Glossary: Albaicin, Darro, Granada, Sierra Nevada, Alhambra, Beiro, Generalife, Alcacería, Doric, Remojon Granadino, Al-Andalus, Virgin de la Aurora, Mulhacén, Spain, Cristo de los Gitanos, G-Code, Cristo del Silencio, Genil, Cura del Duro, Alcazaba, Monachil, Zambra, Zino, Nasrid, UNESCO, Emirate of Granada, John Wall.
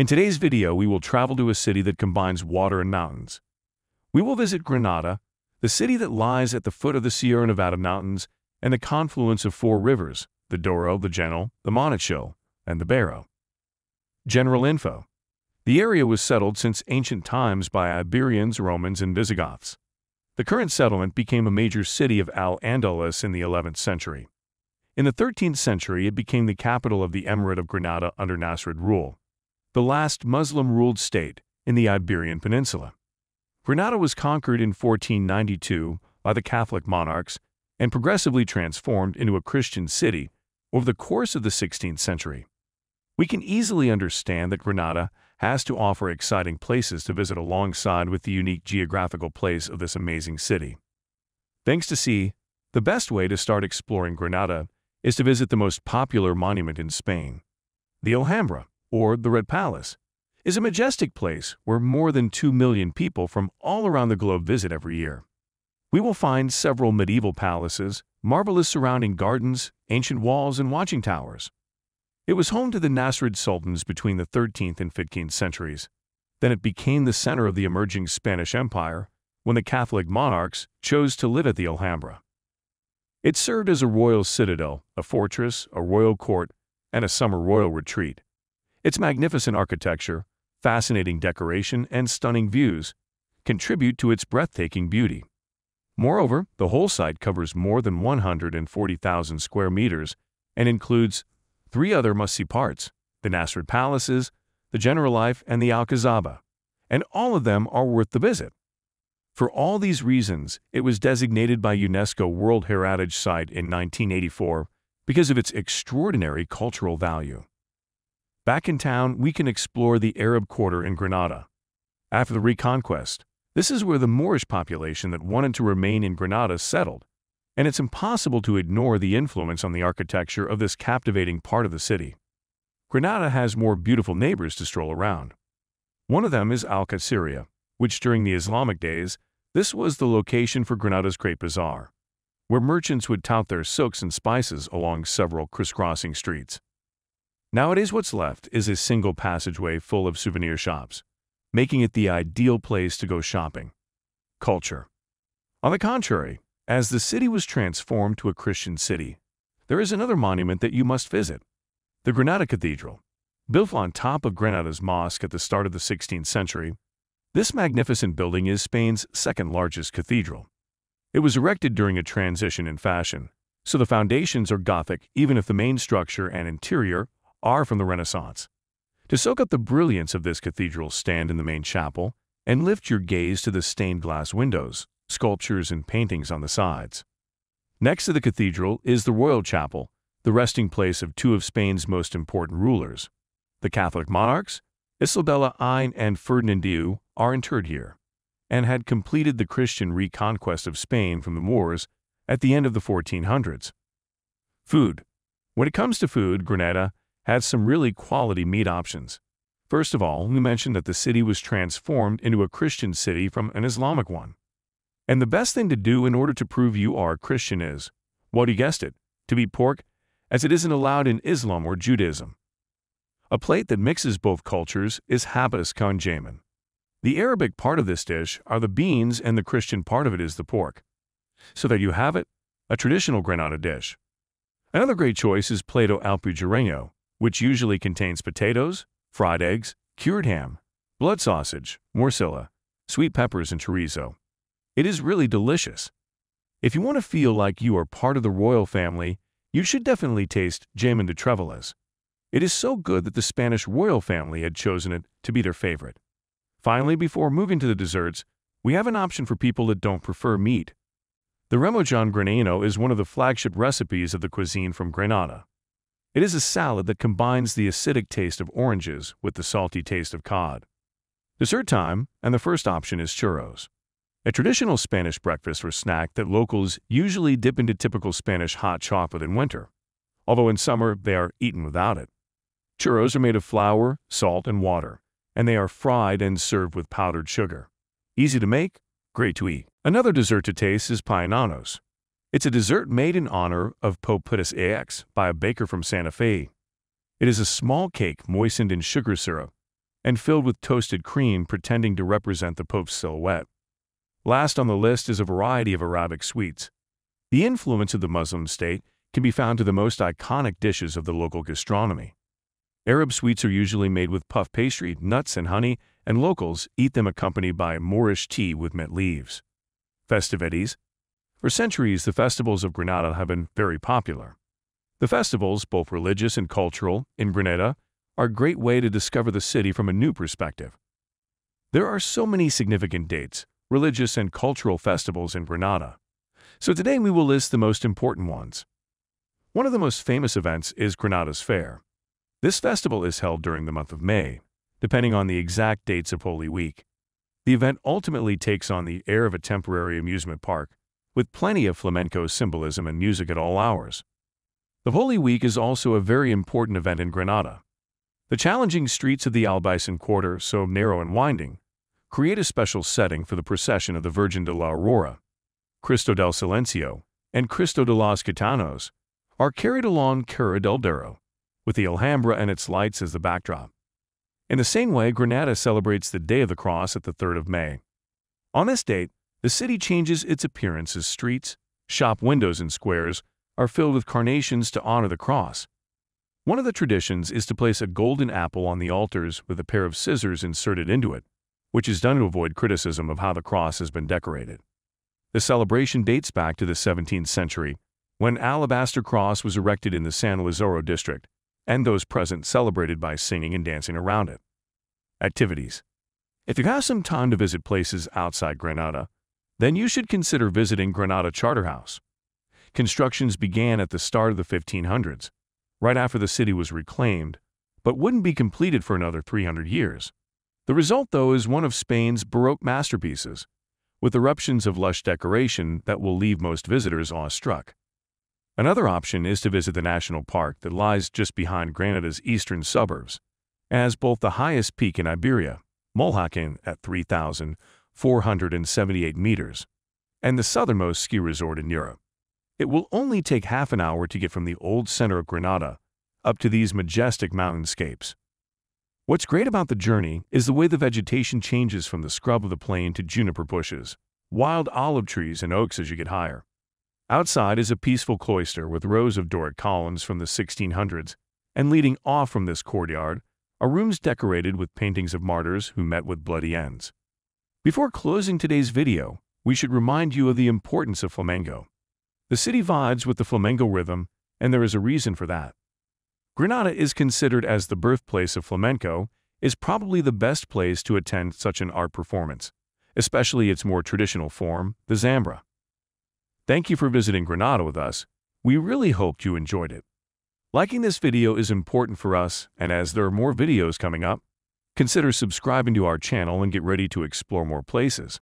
In today's video, we will travel to a city that combines water and mountains. We will visit Granada, the city that lies at the foot of the Sierra Nevada mountains and the confluence of four rivers, the Darro, the Genil, the Monachil, and the Beiro. General info. The area was settled since ancient times by Iberians, Romans, and Visigoths. The current settlement became a major city of Al-Andalus in the 11th century. In the 13th century, it became the capital of the Emirate of Granada under Nasrid rule, the last Muslim-ruled state in the Iberian Peninsula. Granada was conquered in 1492 by the Catholic monarchs and progressively transformed into a Christian city over the course of the 16th century. We can easily understand that Granada has to offer exciting places to visit alongside with the unique geographical place of this amazing city. Thanks to C, the best way to start exploring Granada is to visit the most popular monument in Spain. The Alhambra, or the Red Palace, is a majestic place where more than 2 million people from all around the globe visit every year. We will find several medieval palaces, marvelous surrounding gardens, ancient walls, and watching towers. It was home to the Nasrid sultans between the 13th and 15th centuries. Then it became the center of the emerging Spanish Empire when the Catholic monarchs chose to live at the Alhambra. It served as a royal citadel, a fortress, a royal court, and a summer royal retreat. Its magnificent architecture, fascinating decoration, and stunning views contribute to its breathtaking beauty. Moreover, the whole site covers more than 140,000 square meters and includes three other must-see parts, the Nasrid palaces, the Generalife, and the Alcazaba, and all of them are worth the visit. For all these reasons, it was designated by UNESCO World Heritage Site in 1984 because of its extraordinary cultural value. Back in town, we can explore the Arab Quarter in Granada. After the reconquest, this is where the Moorish population that wanted to remain in Granada settled, and it's impossible to ignore the influence on the architecture of this captivating part of the city. Granada has more beautiful neighbors to stroll around. One of them is Alcacería, which during the Islamic days, this was the location for Granada's Great Bazaar, where merchants would tout their silks and spices along several crisscrossing streets. Nowadays, what's left is a single passageway full of souvenir shops, making it the ideal place to go shopping. Culture. On the contrary, as the city was transformed to a Christian city, there is another monument that you must visit, the Granada Cathedral. Built on top of Granada's mosque at the start of the 16th century, this magnificent building is Spain's second largest cathedral. It was erected during a transition in fashion, so the foundations are Gothic even if the main structure and interior are from the Renaissance. To soak up the brilliance of this cathedral, stand in the main chapel and lift your gaze to the stained glass windows, sculptures, and paintings on the sides. Next to the cathedral is the Royal Chapel, the resting place of two of Spain's most important rulers. The Catholic monarchs, Isabella I and Ferdinand II, are interred here, and had completed the Christian reconquest of Spain from the Moors at the end of the 1400s. Food. When it comes to food, Granada has some really quality meat options. First of all, we mentioned that the city was transformed into a Christian city from an Islamic one. And the best thing to do in order to prove you are a Christian is, well, you guessed it, to be pork, as it isn't allowed in Islam or Judaism. A plate that mixes both cultures is habas con jaman. The Arabic part of this dish are the beans and the Christian part of it is the pork. So there you have it, a traditional Granada dish. Another great choice is plato alpujarreño, which usually contains potatoes, fried eggs, cured ham, blood sausage, morcilla, sweet peppers, and chorizo. It is really delicious. If you want to feel like you are part of the royal family, you should definitely taste Jaman de Treviles. It is so good that the Spanish royal family had chosen it to be their favorite. Finally, before moving to the desserts, we have an option for people that don't prefer meat. The Remojon Granadino is one of the flagship recipes of the cuisine from Granada. It is a salad that combines the acidic taste of oranges with the salty taste of cod. Dessert time, and the first option is churros, a traditional Spanish breakfast or snack that locals usually dip into typical Spanish hot chocolate in winter, although in summer they are eaten without it. Churros are made of flour, salt, and water, and they are fried and served with powdered sugar. Easy to make, great to eat. Another dessert to taste is paisanos. It's a dessert made in honor of Popitas AX by a baker from Santa Fe. It is a small cake moistened in sugar syrup, and filled with toasted cream pretending to represent the Pope's silhouette. Last on the list is a variety of Arabic sweets. The influence of the Muslim state can be found to the most iconic dishes of the local gastronomy. Arab sweets are usually made with puff pastry, nuts, and honey, and locals eat them accompanied by Moorish tea with mint leaves. Festivities. For centuries, the festivals of Granada have been very popular. The festivals, both religious and cultural, in Granada are a great way to discover the city from a new perspective. There are so many significant dates, religious and cultural festivals in Granada, so today we will list the most important ones. One of the most famous events is Granada's Fair. This festival is held during the month of May, depending on the exact dates of Holy Week. The event ultimately takes on the air of a temporary amusement park, with plenty of flamenco symbolism and music at all hours. The Holy Week is also a very important event in Granada. The challenging streets of the Albaicin quarter, so narrow and winding, create a special setting for the procession of the Virgin de la Aurora. Cristo del Silencio and Cristo de los Gitanos are carried along Cura del Duro, with the Alhambra and its lights as the backdrop. In the same way, Granada celebrates the Day of the Cross at the 3rd of May. On this date, the city changes its appearance as streets, shop windows, and squares are filled with carnations to honor the cross. One of the traditions is to place a golden apple on the altars with a pair of scissors inserted into it, which is done to avoid criticism of how the cross has been decorated. The celebration dates back to the 17th century, when an alabaster cross was erected in the San Lazaro district, and those present celebrated by singing and dancing around it. Activities. If you have some time to visit places outside Granada, then you should consider visiting Granada Charterhouse. Constructions began at the start of the 1500s, right after the city was reclaimed, but wouldn't be completed for another 300 years. The result, though, is one of Spain's Baroque masterpieces, with eruptions of lush decoration that will leave most visitors awestruck. Another option is to visit the national park that lies just behind Granada's eastern suburbs, as both the highest peak in Iberia, Mulhacén at 3,478 meters, and the southernmost ski resort in Europe. It will only take half an hour to get from the old center of Granada up to these majestic mountainscapes. What's great about the journey is the way the vegetation changes from the scrub of the plain to juniper bushes, wild olive trees, and oaks as you get higher. Outside is a peaceful cloister with rows of Doric columns from the 1600s, and leading off from this courtyard are rooms decorated with paintings of martyrs who met with bloody ends. Before closing today's video, we should remind you of the importance of flamenco. The city vibes with the flamenco rhythm, and there is a reason for that. Granada is considered as the birthplace of flamenco, is probably the best place to attend such an art performance, especially its more traditional form, the Zambra. Thank you for visiting Granada with us. We really hoped you enjoyed it. Liking this video is important for us, and as there are more videos coming up, consider subscribing to our channel and get ready to explore more places.